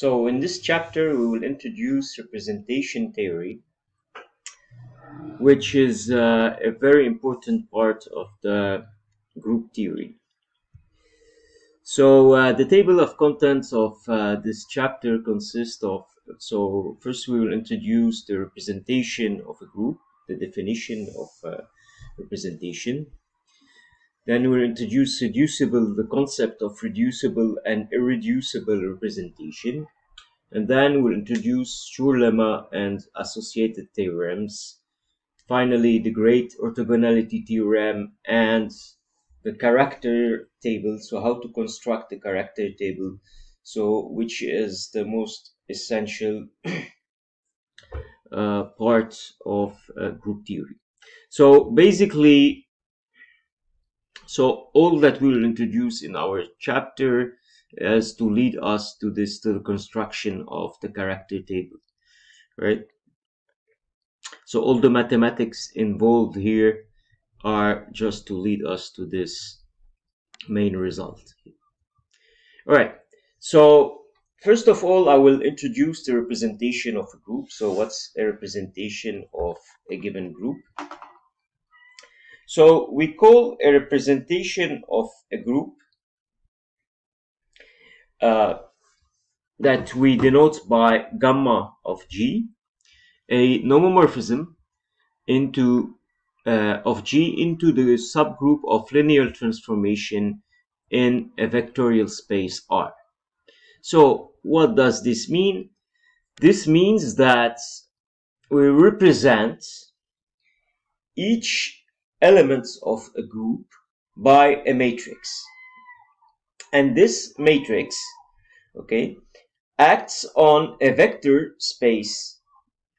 So in this chapter, we will introduce representation theory, which is a very important part of the group theory. So the table of contents of this chapter consists of, so first we will introduce the representation of a group, the definition of representation. Then we'll introduce reducible, the concept of reducible and irreducible representation. And then we'll introduce Schur lemma and associated theorems. Finally, the great orthogonality theorem and the character table, so how to construct the character table, so which is the most essential part of group theory. So basically, so all that we will introduce in our chapter is to lead us to this, to the construction of the character table, right? So all the mathematics involved here are just to lead us to this main result. All right, so first of all, I will introduce the representation of a group. So what's a representation of a given group? So we call a representation of a group that we denote by gamma of G, a nomomorphism into of G into the subgroup of linear transformation in a vectorial space R. So what does this mean? This means that we represent each elements of a group by a matrix, and this matrix, okay, acts on a vector space,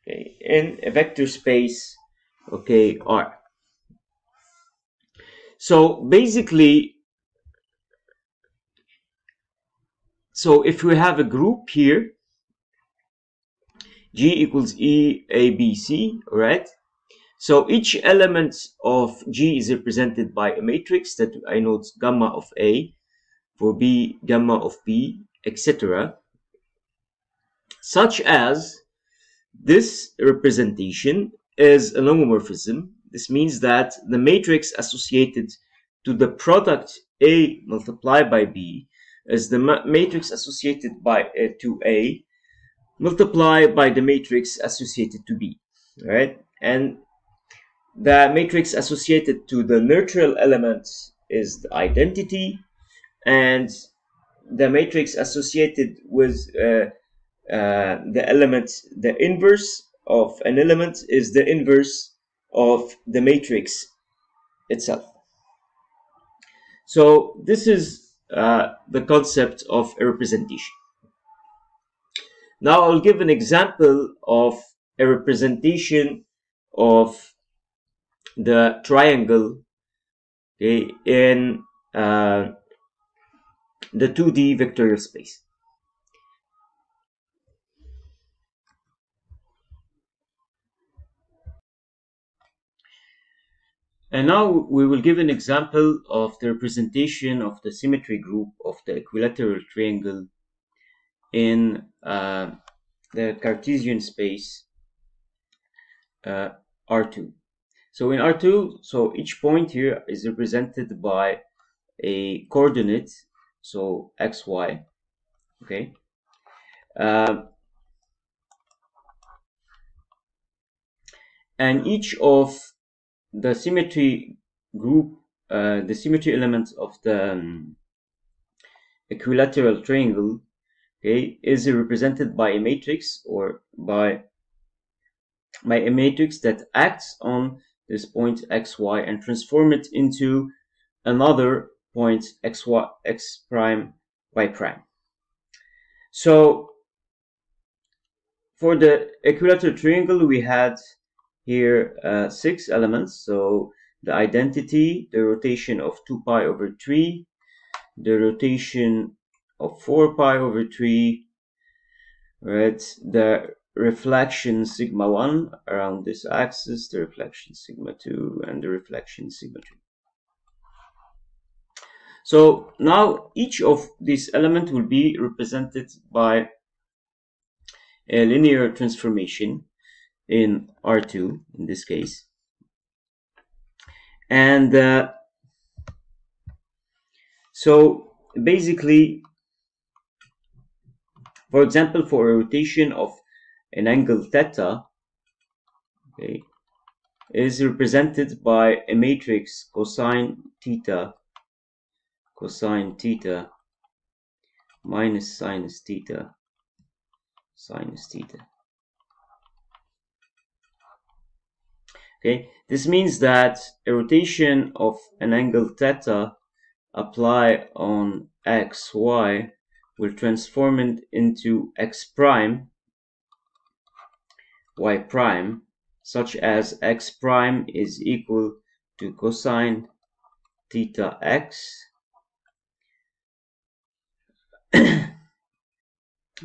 okay, in a vector space, okay, R. So basically, so if we have a group here, G equals E, A, B, C, right? So each element of G is represented by a matrix that I note gamma of A, for B, gamma of B, etc. Such as this representation is a homomorphism. This means that the matrix associated to the product A multiplied by B is the matrix associated by to A multiplied by the matrix associated to B, right? And the matrix associated to the neutral element is the identity, and the matrix associated with the element, the inverse of an element, is the inverse of the matrix itself. So this is the concept of a representation. Now I'll give an example of a representation of the triangle, okay, in the 2D vectorial space. And now we will give an example of the representation of the symmetry group of the equilateral triangle in the Cartesian space R2. So in R2, so each point here is represented by a coordinate, so x, y, okay. And each of the symmetry group, the symmetry elements of the equilateral triangle, okay, is represented by a matrix, or by a matrix that acts on this point x, y, and transform it into another point x, y, x prime, y prime. So for the equilateral triangle, we had here 6 elements. So the identity, the rotation of 2π/3, the rotation of 4π/3, right? The reflection sigma 1 around this axis, the reflection sigma 2, and the reflection sigma 3. So now each of these elements will be represented by a linear transformation in R2 in this case, and so basically, for example, for a rotation of an angle theta, okay, is represented by a matrix cosine theta minus sinus theta. Okay, this means that a rotation of an angle theta apply on xy will transform it into x prime, y prime, such as x prime is equal to cosine theta x,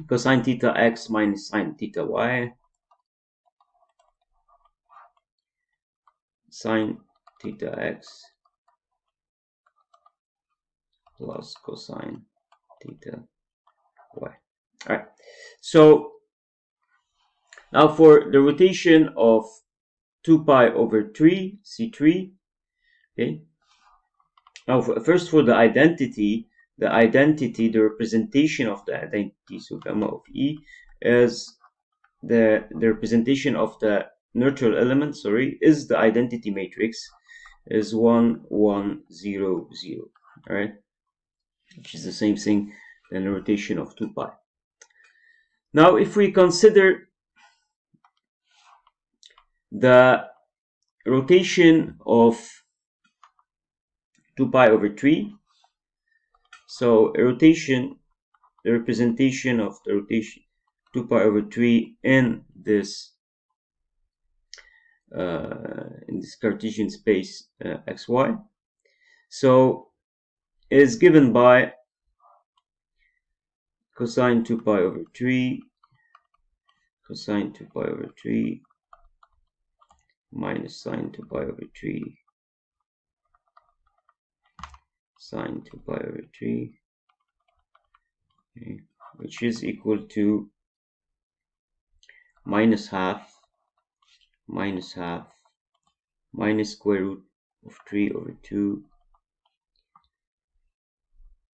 cosine theta x minus sine theta y, sine theta x plus cosine theta y. All right, so now for the rotation of 2 pi over 3, C3, okay. Now first for the identity, the representation of the identity, so gamma of E is the representation of the neutral element, sorry, is the identity matrix, is 1 1 0 0, all right, which is the same thing than the rotation of 2 pi. Now if we consider the rotation of 2 pi over 3, so a rotation, the representation of the rotation 2 pi over 3 in this Cartesian space xy, so is given by cosine 2 pi over 3 minus sine 2 pi over 3 okay, which is equal to minus half minus square root of 3 over 2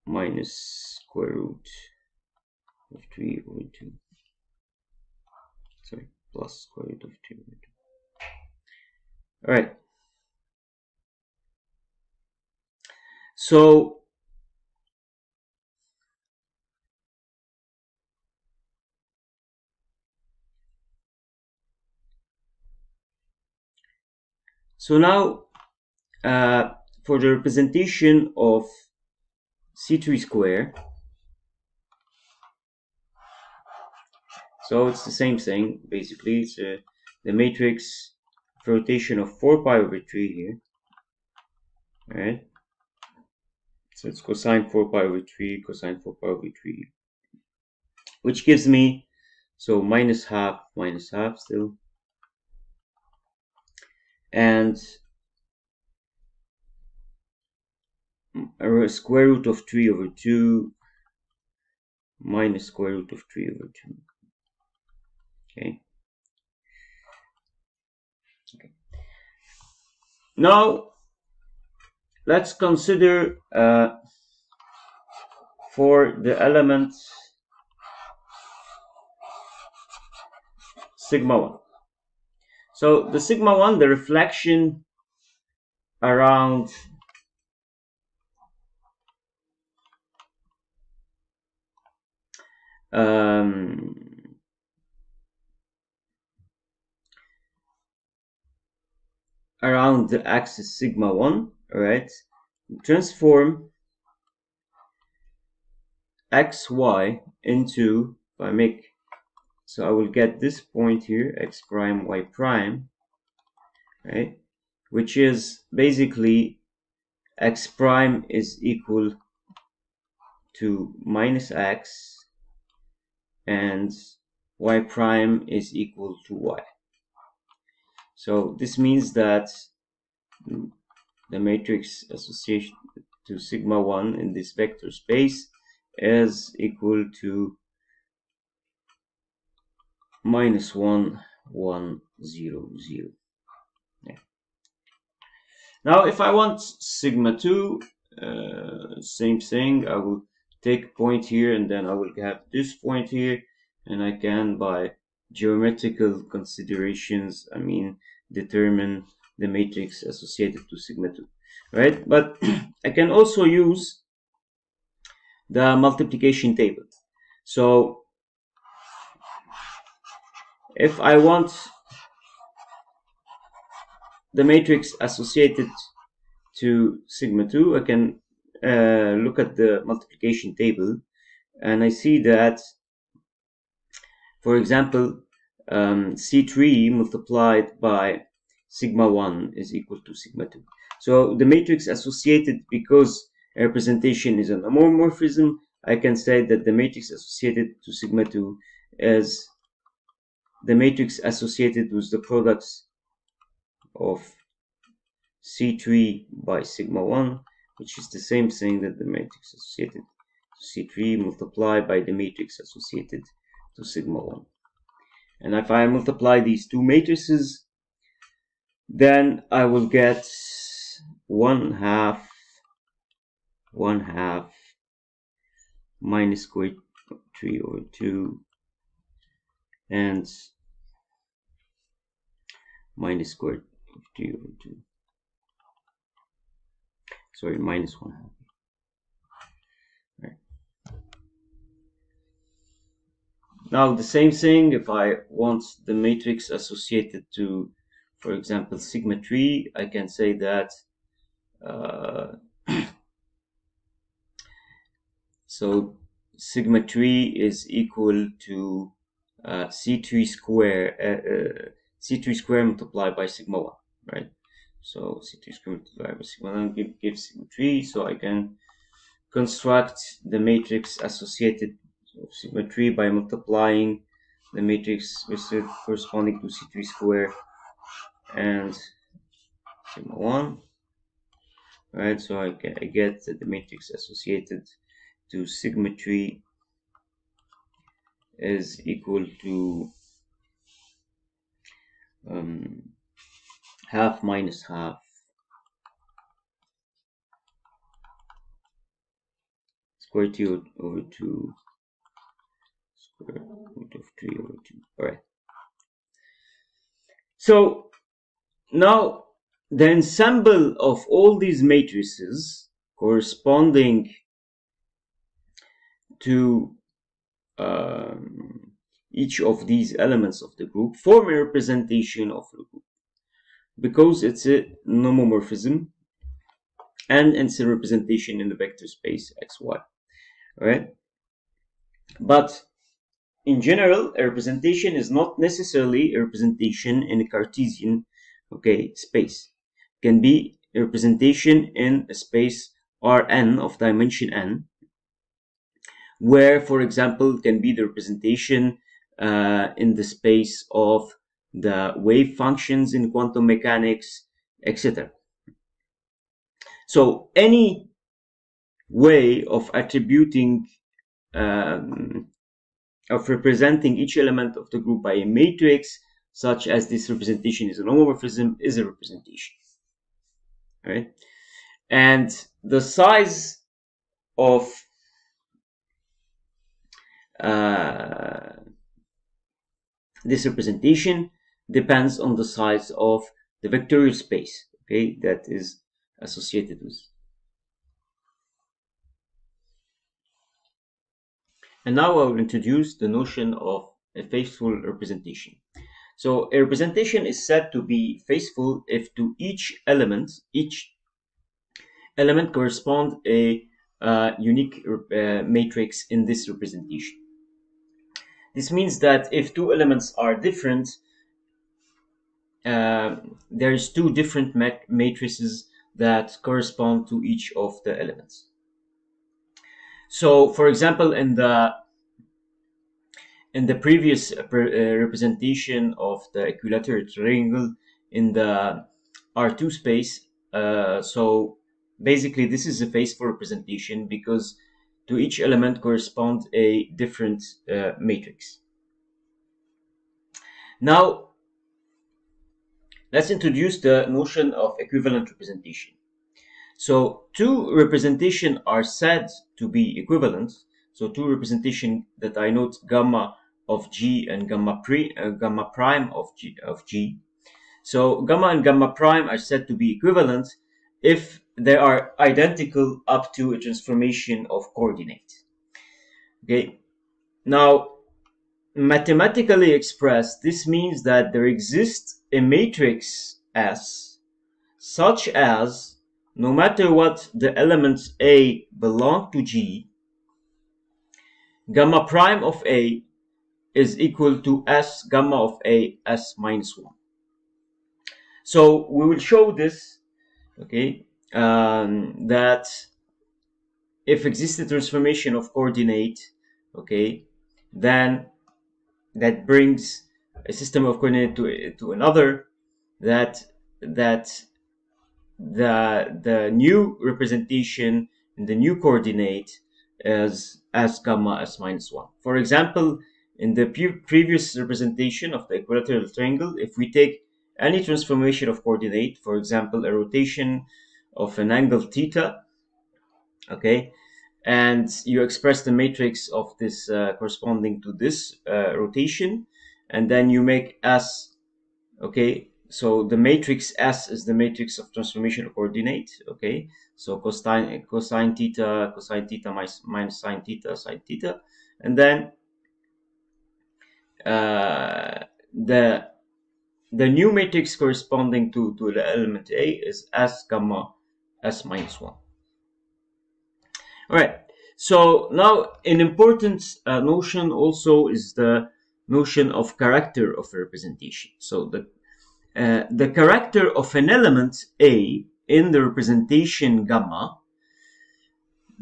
minus square root of 3 over 2, sorry, plus square root of 3 over 2. All right, so now for the representation of C3 square, so it's the same thing basically. It's the matrix rotation of 4 pi over 3 here, all right, so it's cosine 4 pi over 3 which gives me, so minus half still, and square root of 3 over 2 minus square root of 3 over 2. Okay. Now let's consider for the element sigma 1. So the sigma 1, the reflection around around the axis sigma 1, all right, transform xy into, if I make, so I will get this point here, x prime, y prime, right, which is basically x prime is equal to minus x and y prime is equal to y. So this means that the matrix association to sigma 1 in this vector space is equal to -1, 1, 0, 0. Yeah. Now if I want sigma 2, same thing. I will take a point here, and then I will have this point here, and I can, by geometrical considerations, I mean, determine the matrix associated to sigma 2, right? But I can also use the multiplication table. So if I want the matrix associated to sigma 2, I can look at the multiplication table, and I see that, for example, C3 multiplied by sigma 1 is equal to sigma 2. So the matrix associated, because representation is an homomorphism, I can say that the matrix associated to sigma 2 is the matrix associated with the products of C3 by sigma 1, which is the same thing that the matrix associated to C3 multiplied by the matrix associated to sigma 1. And if I multiply these two matrices, then I will get 1/2 minus square 3 over 2 and minus square 3 over 2. Sorry, minus 1/2. Now the same thing, if I want the matrix associated to, for example, sigma 3, I can say that so sigma 3 is equal to C3 square multiplied by sigma 1, right? So C3 square multiplied by sigma 1 gives sigma 3. So I can construct the matrix associated of sigma 3 by multiplying the matrix corresponding to C3 square and sigma 1, right? So I get that the matrix associated to sigma 3 is equal to 1/2 minus 1/2 square 2 over 2 square root of 3 over 2. All right. So now the ensemble of all these matrices corresponding to each of these elements of the group form a representation of the group, because it's a homomorphism and it's a representation in the vector space XY. All right. But in general, a representation is not necessarily a representation in a Cartesian space. It can be a representation in a space Rn of dimension n, where, for example, it can be the representation in the space of the wave functions in quantum mechanics, etc. So any way of attributing of representing each element of the group by a matrix, such as this representation is an homomorphism, is a representation. All right, and the size of this representation depends on the size of the vectorial space, that is associated with. And now I will introduce the notion of a faithful representation. So a representation is said to be faithful if to each element corresponds a unique matrix in this representation. This means that if two elements are different, there is two different matrices that correspond to each of the elements. So, for example, in the previous representation of the equilateral triangle in the R2 space, so basically this is a faithful representation because to each element corresponds a different matrix. Now, let's introduce the notion of equivalent representation. So two representations are said to be equivalent. So two representations that I note gamma of G and gamma prime of G. So gamma and gamma prime are said to be equivalent if they are identical up to a transformation of coordinate. Okay. Now, mathematically expressed, this means that there exists a matrix S such as, no matter what the elements A belong to G, gamma prime of A is equal to S gamma of A S minus 1. So we will show this, okay, that if exists a transformation of coordinate, okay, then that brings a system of coordinate to another, that the new representation in the new coordinate is S gamma S minus 1. For example, in the previous representation of the equilateral triangle, if we take any transformation of coordinate, for example, a rotation of an angle theta, okay, and you express the matrix of this corresponding to this rotation, and then you make S, okay, so the matrix S is the matrix of transformation of coordinate, okay, so cosine theta minus sine theta, sine theta, and then the new matrix corresponding to the element A is S gamma S minus 1. All right, so now an important notion also is the notion of character of a representation. So the character of an element A in the representation gamma,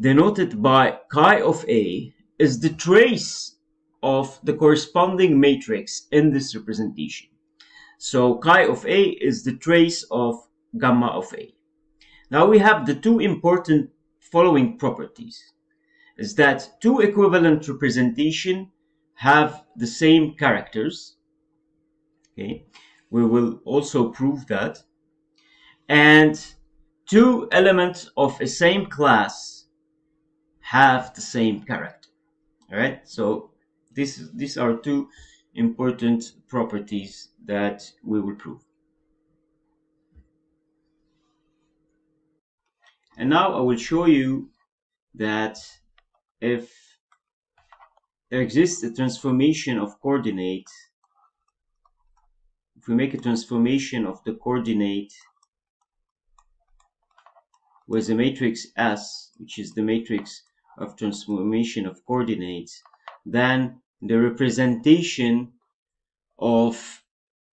denoted by chi of A, is the trace of the corresponding matrix in this representation. So chi of A is the trace of gamma of A. Now we have the two important following properties, is that two equivalent representations have the same characters. Okay, we will also prove that. And two elements of a same class have the same character. All right, so these are two important properties that we will prove. And now I will show you that if there exists a transformation of coordinate, if we make a transformation of the coordinate with a matrix S, which is the matrix of transformation of coordinates, then the representation of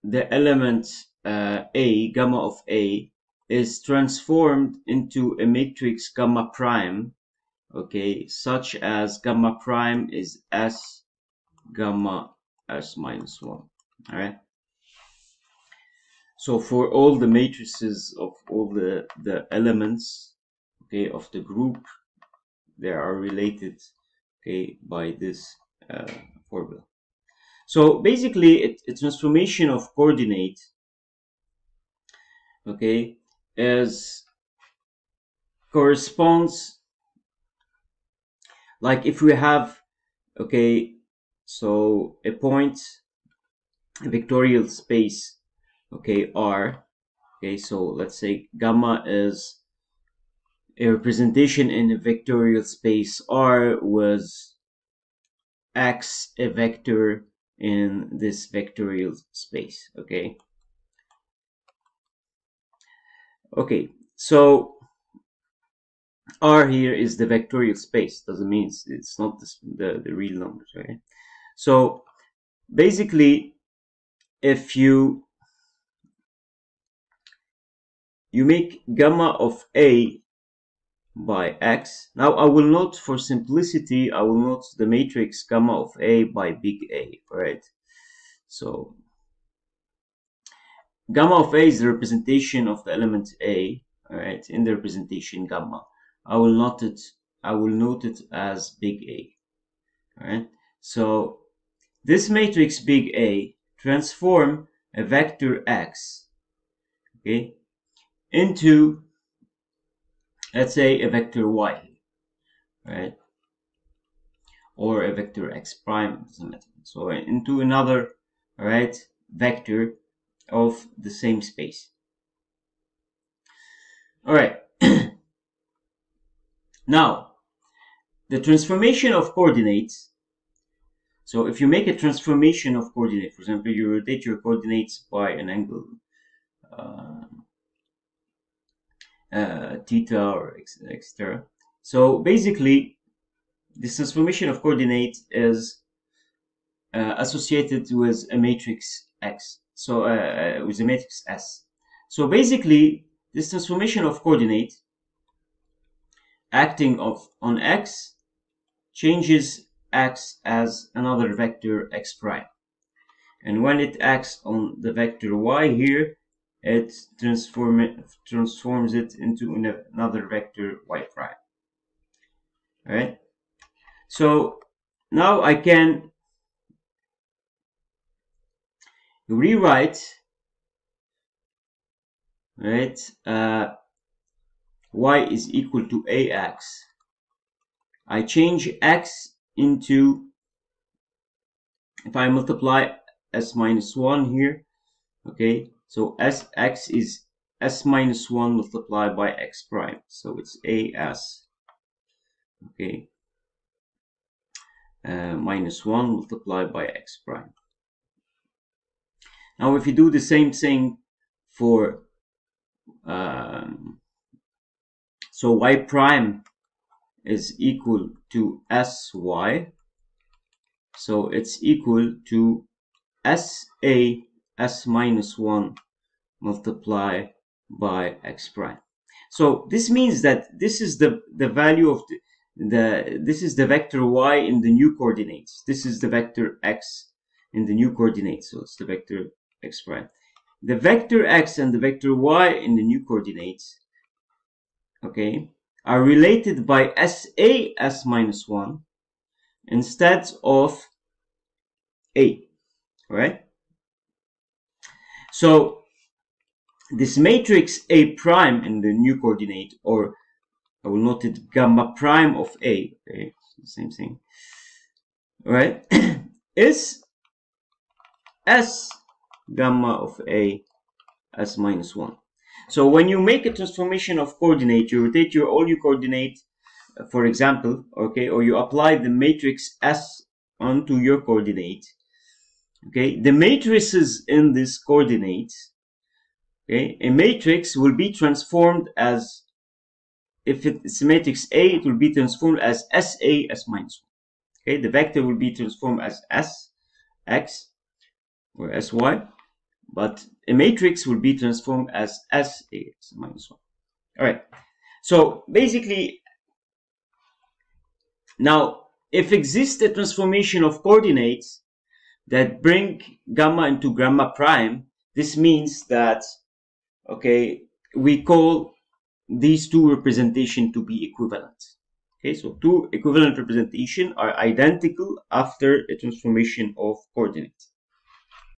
the element A, gamma of A, is transformed into a matrix gamma prime, okay, such as gamma prime is S gamma S minus 1. All right, so for all the matrices of all the elements, okay, of the group, they are related, okay, by this formula. So basically a transformation of coordinate, okay, corresponds, like if we have, okay, so a point, a vectorial space, okay, R, okay, so let's say gamma is a representation in a vectorial space R with X a vector in this vectorial space, okay. Okay, so R here is the vectorial space, doesn't mean it's not the real numbers, right? So basically, if you make gamma of A by X, now I will note for simplicity, I will note the matrix gamma of A by big A, right? So gamma of A is the representation of the element A, all right, in the representation gamma. I will note it as big A. All right, so this matrix big A transform a vector x, okay, into, let's say, a vector y, right, or a vector x prime, doesn't matter. So into another, right, vector of the same space. All right. Now, the transformation of coordinates. So if you make a transformation of coordinate, for example, you rotate your coordinates by an angle theta or etc. So basically, this transformation of coordinate is associated with a matrix X. So with a matrix S. So basically, this transformation of coordinate acting on X changes X as another vector X prime, and when it acts on the vector Y here, it transforms it into another vector Y prime. All right. So now I can rewrite, right, y is equal to ax. I change x into, if I multiply s minus 1 here, okay, so x is s minus 1 multiplied by x prime, so it's as, okay, minus 1 multiplied by x prime. Now, if you do the same thing for, so y prime is equal to sy, so it's equal to s minus 1 multiplied by x prime. So this means that this is the value of this is the vector y in the new coordinates. This is the vector x in the new coordinates. So it's the vector x prime. The vector x and the vector y in the new coordinates, okay, are related by s minus 1 instead of a, right? So this matrix a prime in the new coordinate, or I will note it gamma prime of a, okay, same thing, right, is s gamma of a s minus 1. So when you make a transformation of coordinate, you rotate your all-new coordinate, for example, okay, or you apply the matrix S onto your coordinate, okay, the matrices in this coordinate, okay, a matrix will be transformed as, if it's a matrix A, it will be transformed as S minus 1, okay, the vector will be transformed as S, X, or sy, but a matrix will be transformed as S minus 1. All right. So basically, now if exists a transformation of coordinates that bring gamma into gamma prime, this means that, okay, we call these two representations to be equivalent. Okay, so two equivalent representations are identical after a transformation of coordinates.